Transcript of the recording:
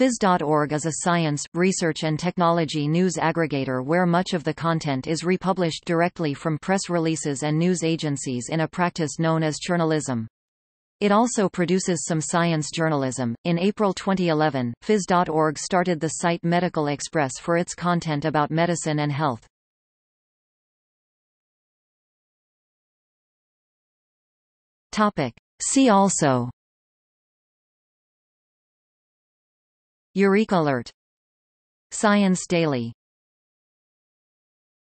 Phys.org is a science, research and technology news aggregator where much of the content is republished directly from press releases and news agencies in a practice known as journalism. It also produces some science journalism. In April 2011, Phys.org started the site Medical Xpress for its content about medicine and health. Topic. See also: Eureka Alert, Science Daily.